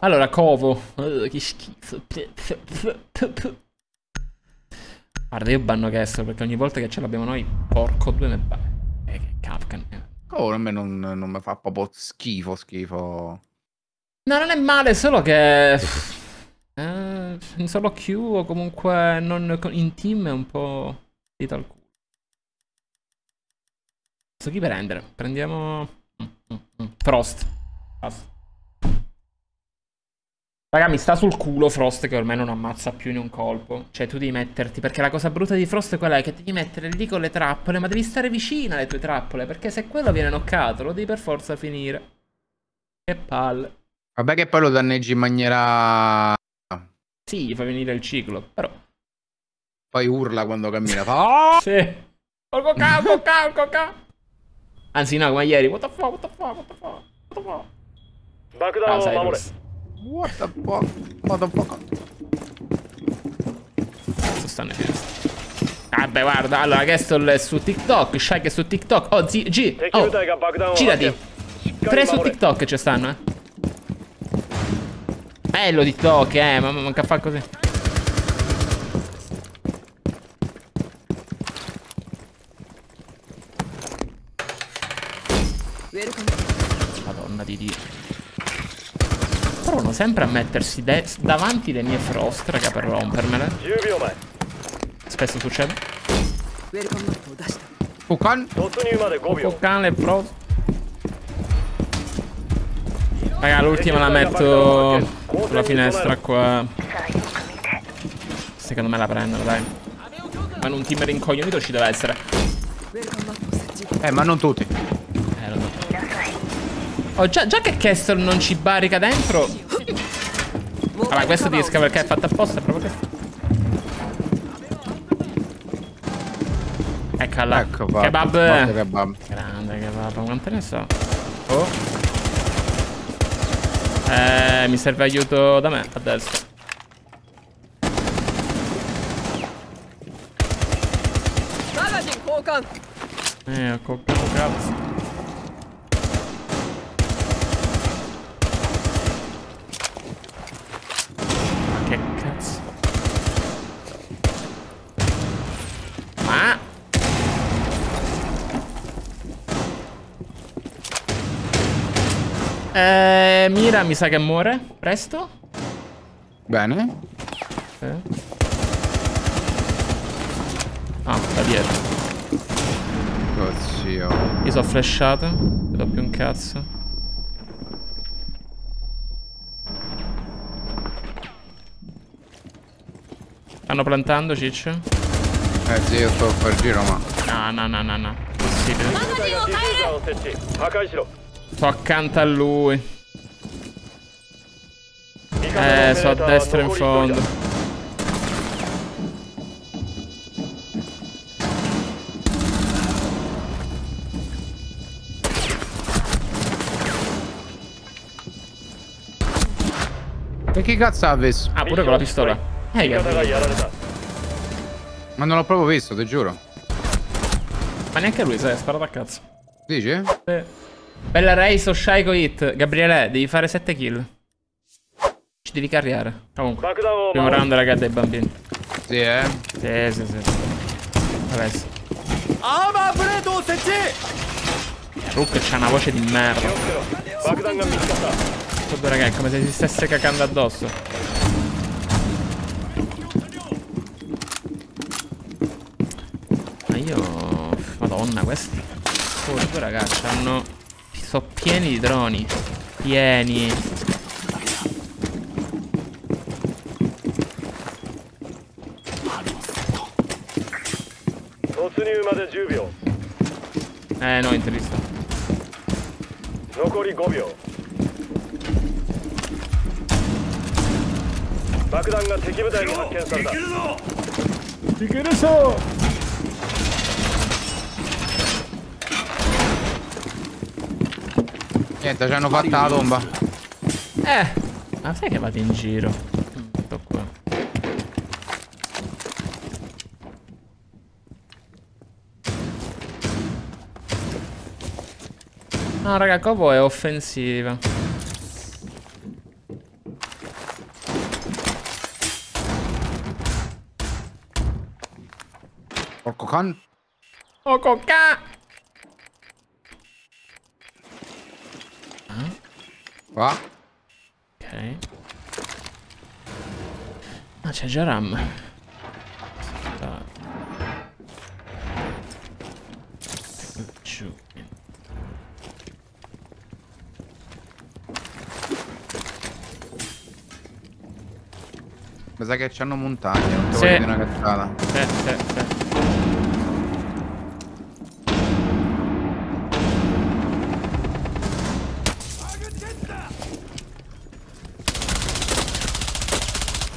Allora, covo. Che schifo. Guarda, io banno Kessler perché ogni volta che ce l'abbiamo noi, porco due ne va. Che cavca. Oh, a me non mi fa proprio schifo, schifo. No, non è male, solo che... solo Q o comunque non in team è un po' di tal culo. So chi prendere? Prendiamo... Frost. Frost. Raga, mi sta sul culo Frost che ormai non ammazza più in un colpo. Cioè, tu devi metterti... Perché la cosa brutta di Frost è quella che devi mettere lì con le trappole, ma devi stare vicino alle tue trappole, perché se quello viene knoccato lo devi per forza finire. Che palle. Vabbè che poi lo danneggi in maniera... Sì, gli fa venire il ciclo, però... Poi urla quando cammina, fa... Oh! Sì. Anzi no, come ieri. What the fuck, what the fuck, what the fuck, what the fuck. Backdown, amore. What the fuck, what the fuck. Cazzo stanno in finestra. Vabbè, guarda, allora Kessler è su TikTok, Shai che è su TikTok. Oh, G, oh, girati. Tre su TikTok ci stanno, eh. Bello TikTok, ma manca a far così. Madonna di Dio. Provano sempre a mettersi davanti le mie Frost, raga, per rompermele. Spesso succede. Fukan e Frost. Raga, l'ultima la metto sulla finestra qua. Secondo me la prendono, dai. Ma un team rincoglionito ci deve essere. Ma non tutti. Lo so. Oh, già che Kessler non ci barica dentro. Allora, questo ti esca perché è fatta apposta, è proprio questo. Eccola. Ecco, kebab. Grande kebab, quanto ne so. Oh. Mi serve aiuto da me, a destra. Ecco, cazzo. Ma che cazzo. Ma... Mira mi sa che muore presto. Bene. Ah, da dietro. Cazzo. Io sono flashato. Non vedo più un cazzo. Stanno plantando, Ciccio? Sì, io sto per giro, ma... No. Possibile. Sto accanto a lui. So a destra in fondo. E che cazzo ha visto? Ah, pure con la pistola. Ma non l'ho proprio visto, ti giuro. Ma neanche lui, sai, è sparato a cazzo. Dici? Sì. Bella race o Shai con hit. Gabriele, devi fare 7 kill. Ci devi carriare. Comunque, primo round, raga, dei bambini. Sì, eh? Sì. Adesso. Ah, ma Fredo, se c'è! Rook c'ha una voce di merda. Tutto, raga, è come se si stesse cacando addosso. Ma io... Madonna, questi... Tutto, raga, c'hanno... Sono pieni di droni. Pieni. No, interista. Niente, ci hanno fatta la tomba. Ma sai che vado in giro? Sto qua. No, raga, Covo è offensiva. Porco can. Porco ca. Qua. Ok. Ah, c'è già Ram. Giù. Mi sa che c'hanno montagne, non te voglio dire una cazzata. Sì.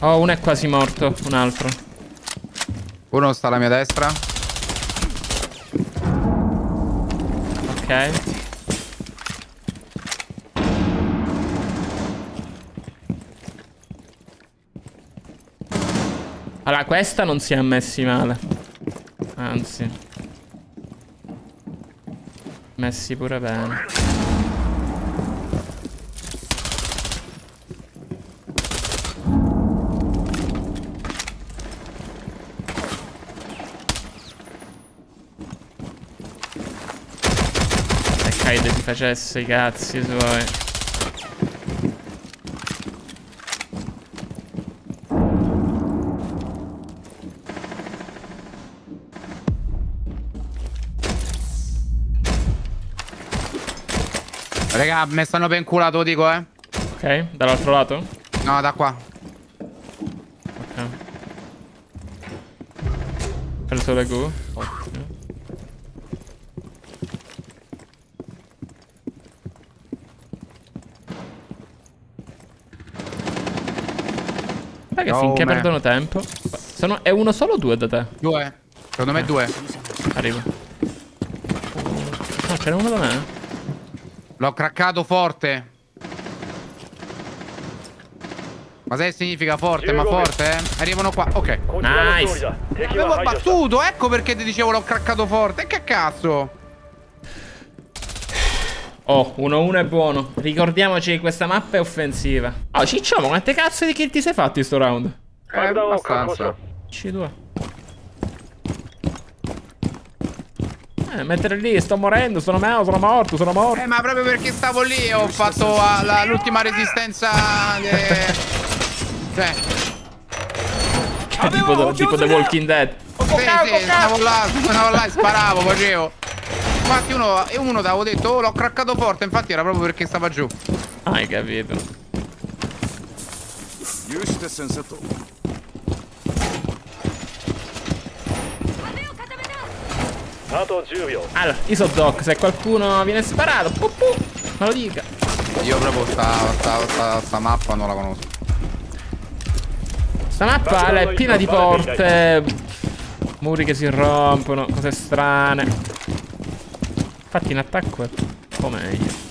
Oh, uno è quasi morto, un altro. Uno sta alla mia destra. Ok. Allora, questa non si è messi male. Anzi, messi pure bene. Ti facesse i cazzi suoi. Raga, me stanno ben culato, dico, eh. Ok, dall'altro lato? No, da qua. Ok. Preso la Q. Raga, finché perdono tempo. Sono... È uno solo o due da te? Due. Secondo me due. Arrivo. No, c'era uno da me. L'ho craccato forte. Ma sai che significa forte? Ma forte, eh? Arrivano qua. Ok. Nice. L'avevo battuto. Ecco perché ti dicevo l'ho craccato forte. Che cazzo? Oh, 1-1 è buono. Ricordiamoci che questa mappa è offensiva. Oh, Ciccio, ma quante cazzo di kill ti sei fatti sto round? Abbastanza. C2. Mettere lì, sto morendo, sono morto. Ma proprio perché stavo lì ho fatto l'ultima resistenza cioè. Tipo The Walking Dead. Sì, stavo là, sparavo, facevo. Infatti uno t'avevo detto, oh, l'ho craccato forte, infatti era proprio perché stava giù. Hai capito. Allora, Isodoc, se qualcuno viene sparato, me lo dica. Io proprio sta mappa non la conosco. Sta mappa è piena di porte, muri che si rompono, cose strane. Infatti in attacco è un po' meglio.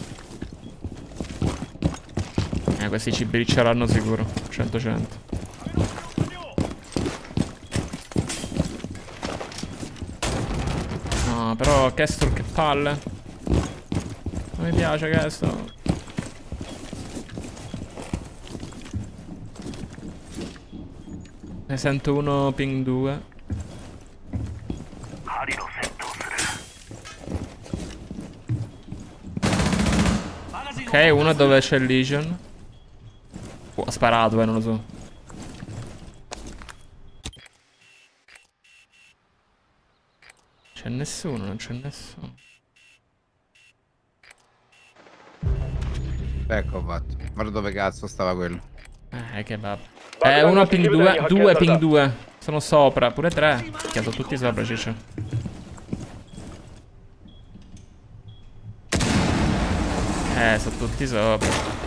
Questi ci bricceranno sicuro. 100-100. No, però Kestor che palle. Non mi piace Kestor. Ne sento uno ping 2. Ok, uno dove c'è il Legion. Ha sparato, non lo so. C'è nessuno, Ecco fatto. Guarda dove cazzo stava quello. Che vabbè. Uno ping 2, due ping 2. Sono sopra, pure 3. Sono tutti sopra, Ciccio. Sono tutti sopra.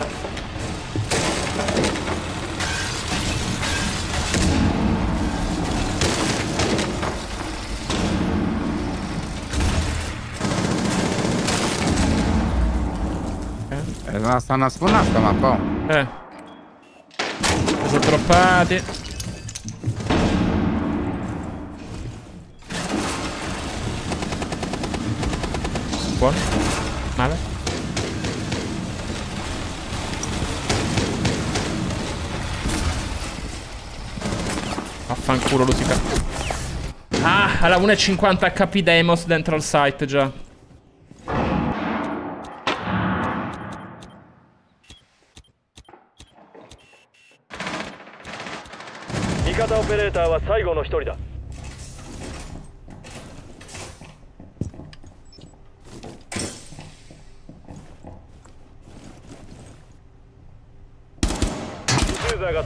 Stanno a sfondare sta mappa. Sono troppati. Buono. Male. Fanculo, lo si fa. Ah! alla 1.50 HP Deimos dentro al site già.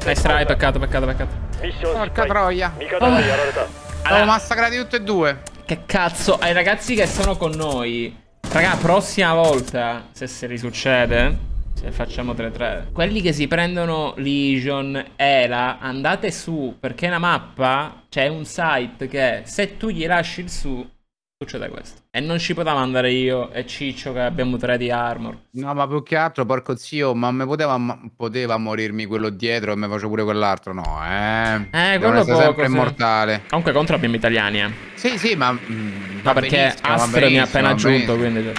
Nice try, peccato, peccato, peccato. Porca troia. Allora, massacrati tutti e due. Che cazzo, ai ragazzi che sono con noi, raga, prossima volta, se risuccede, se facciamo 3-3, quelli che si prendono Legion, Ela, andate su, perché la mappa, c'è un site che se tu gli lasci il su, succede questo. E non ci poteva andare io e Ciccio, che abbiamo 3 di armor. No, ma più che altro, porco zio, ma mi poteva morirmi quello dietro e mi faccio pure quell'altro, no, quello poco, sempre sì. Immortale. Comunque contro abbiamo italiani, Sì, sì, ma... ma perché Astro mi ha appena aggiunto, quindi...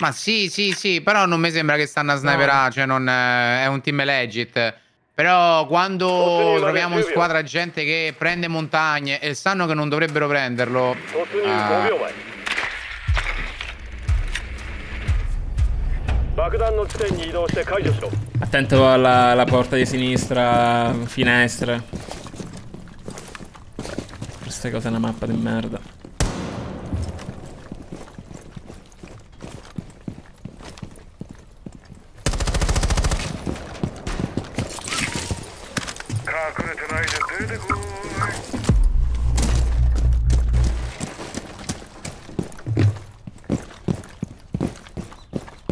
Ma sì, sì, sì, però non mi sembra che stanno a sniperare, no. Cioè non... è un team legit. Però quando troviamo in squadra gente che prende montagne e sanno che non dovrebbero prenderlo... Attento alla porta di sinistra, finestre. Questa cosa è una mappa di merda.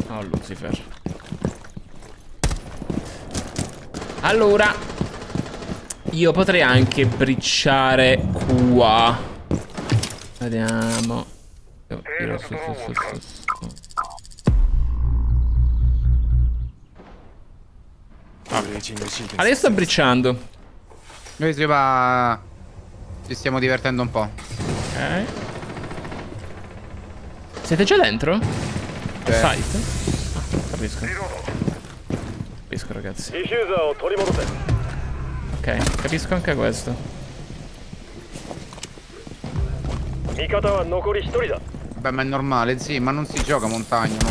Oh, Lucifer. Allora, io potrei anche bricciare qua. Vediamo. Adesso sto bricciando. Noi ci stiamo divertendo un po'. Ok. Siete già dentro? Site? Capisco, ragazzi. Ok, capisco anche questo. Beh, ma è normale, sì, ma non si gioca montagna, no?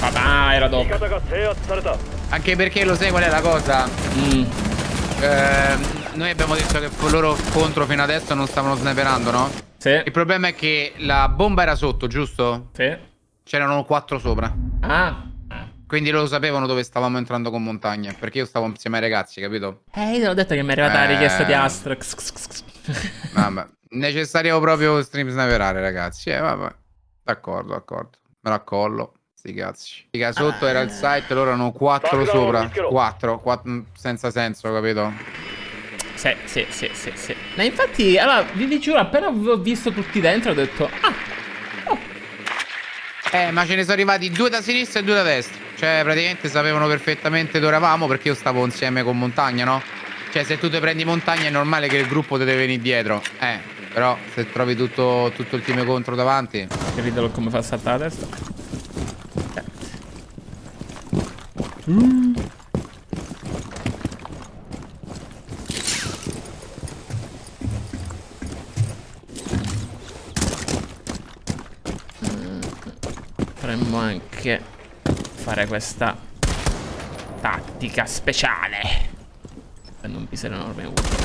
Vabbè, era dopo. Anche perché lo sai qual è la cosa? Noi abbiamo detto che loro contro fino adesso non stavano sniperando, no? Sì. Il problema è che la bomba era sotto, giusto? Sì. C'erano 4 sopra. Ah. Quindi loro sapevano dove stavamo entrando con montagna. Perché io stavo insieme ai ragazzi, capito? Io te l'ho detto che mi è arrivata la richiesta di Astro. Vabbè. Necessario proprio stream sniperare, ragazzi. Vabbè. D'accordo, d'accordo. Me l'accollo. Sti cazzi. Figa, sotto era il site, loro erano 4 sopra. 4. Senza senso, capito? Sì. Ma infatti, allora, vi giuro, appena ho visto tutti dentro ho detto... Ah! Oh. Ma ce ne sono arrivati 2 da sinistra e 2 da destra. Cioè, praticamente sapevano perfettamente dove eravamo, perché io stavo insieme con montagna, no? Cioè, se tu te prendi montagna è normale che il gruppo te deve venire dietro. Però, se trovi tutto il team contro davanti... Capitolo come fa a saltare la testa? Potremmo anche fare questa tattica speciale. E non mi serve un'arma in uso.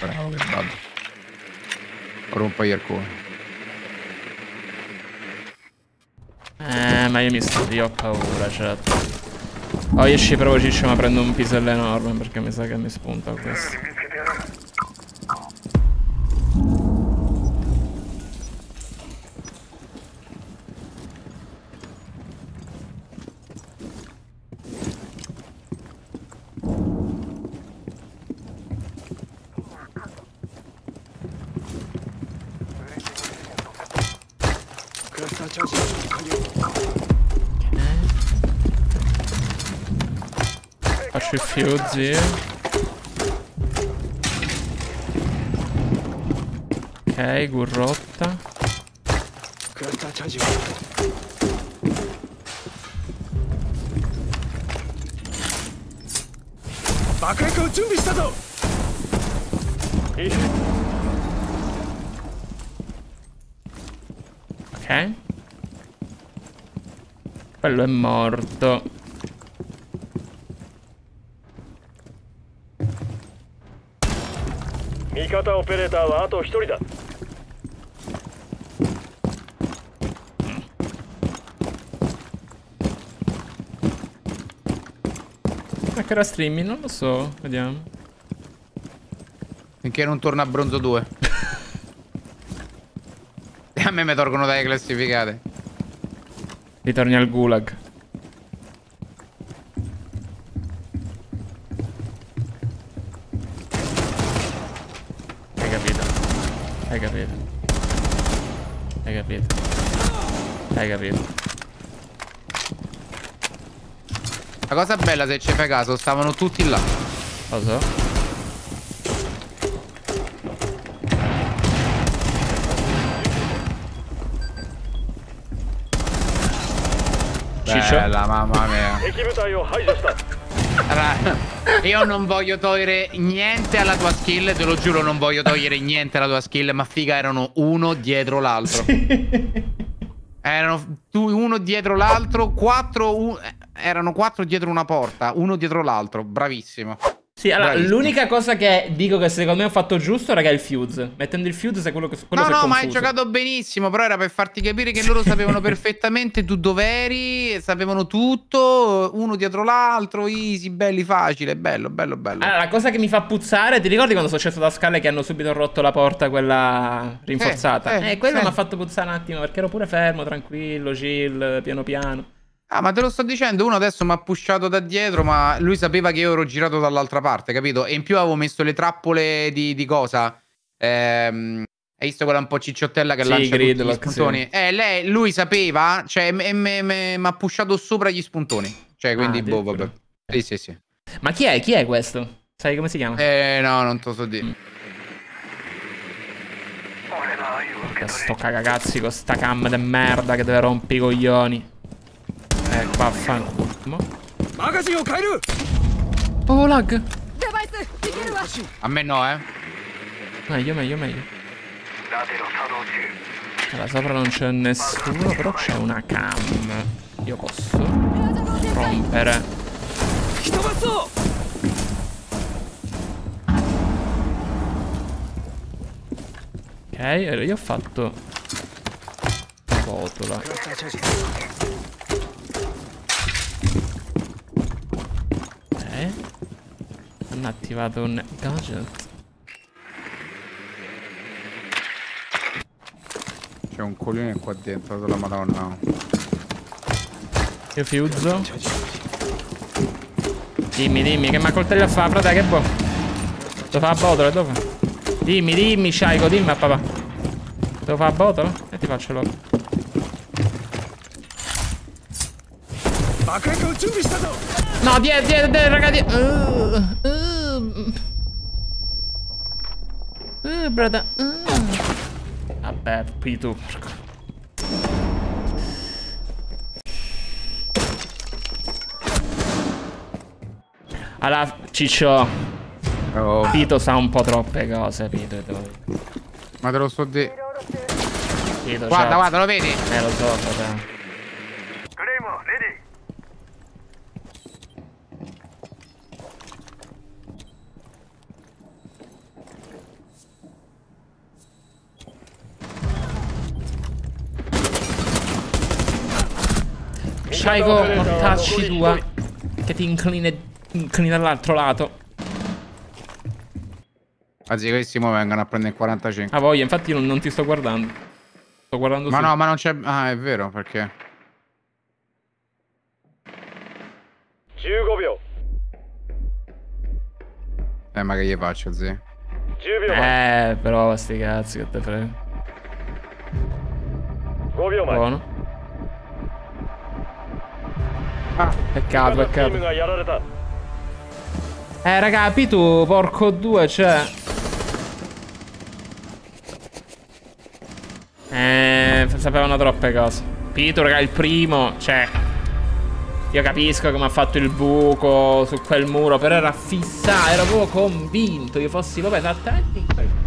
Bravo che babbo. Rompa il cuore. Ma io mi sto... Io ho paura, certo. Oh, io ci provo, Ciccio, ma prendo un pisello enorme perché mi sa che mi spunta questo. Faccio il fio, zio. Ok, gurrotta. Ok. Quello è morto. Mikata operator wa ato 1人だ. Ma che era streaming? Non lo so, vediamo. Finché non torna a bronzo 2. E a me mi torgono dalle classificate. Ritorni al gulag. Hai capito? Hai capito? Hai capito? Hai capito? La cosa bella, se ci fai caso, stavano tutti là. Lo so. Ciccio. Bella, mamma mia. Allora, io non voglio togliere niente alla tua skill, te lo giuro, non voglio togliere niente alla tua skill, ma figa, erano uno dietro l'altro. Sì. Erano uno dietro l'altro, erano quattro dietro una porta, uno dietro l'altro, bravissimo. Sì, allora, l'unica cosa che dico che secondo me ho fatto giusto, raga, è il fuse. Mettendo il fuse è quello che no, ma hai giocato benissimo, però era per farti capire che loro sapevano perfettamente tu dove eri, sapevano tutto, uno dietro l'altro, easy, belli, facile, bello, bello, bello. Allora, la cosa che mi fa puzzare, ti ricordi quando sono sceso da scale che hanno subito rotto la porta, quella rinforzata? Quello mi ha fatto puzzare un attimo, perché ero pure fermo, tranquillo, chill, piano piano. Ah, ma te lo sto dicendo, uno adesso mi ha pushato da dietro, ma lui sapeva che io ero girato dall'altra parte, capito? E in più avevo messo le trappole di cosa? Hai visto quella un po' cicciottella che sì, lancia tutti gli spuntoni? Lui sapeva, cioè, mi ha pushato sopra gli spuntoni. Cioè, quindi, boh, vabbè. Sì, sì, sì. Ma chi è questo? Sai come si chiama? No, non te lo so dire. Sto cagacazzi con sta cam de merda che deve rompi i coglioni. Vaffanculo. Oh, lag. A me no, Meglio. Allora, sopra non c'è nessuno, però c'è una cam. Io posso rompere. Ok, io ho fatto la botola. Hanno attivato un gadget. C'è un coglione qua dentro della madonna. Io fiuzzo. Dimmi che mi ha coltello a fa, frate, che boh. Devo fare a botola, dove? Dimmi, Shaiko, dimmi a papà. Devo fare a botola? E ti faccio l'oro. No, dietro, ragazzi. Brother. Vabbè, P2. Allora, Ciccio. Oh. Pito sa un po' troppe cose, Pito. Ma te lo so di... Pito, guarda, lo vedi? Lo so, vabbè. Shaiko, mortacci tua, che ti inclini dall'altro lato. Anzi, questi mo vengono a prendere il 45. Ah, voglia, infatti io non ti sto guardando. Sto guardando. Ma su. No, ma non c'è... Ah, è vero, perché... 15 秒. Ma che gli faccio, zì? 10 秒. Però, sti cazzi, che te frega. 5 秒. Buono. Ah, peccato. Raga, Pitu, porco due, cioè. Sapevano troppe cose. Pitu, raga, il primo, cioè, io capisco come ha fatto il buco su quel muro, però era fissato, ero proprio convinto che fossi proprio esattamente